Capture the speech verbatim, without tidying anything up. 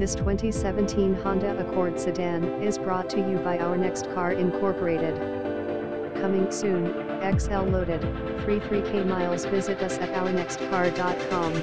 This twenty seventeen Honda Accord sedan is brought to you by Our Next Car Incorporated. Coming soon, X L loaded, free three K miles. Visit us at our next car dot com.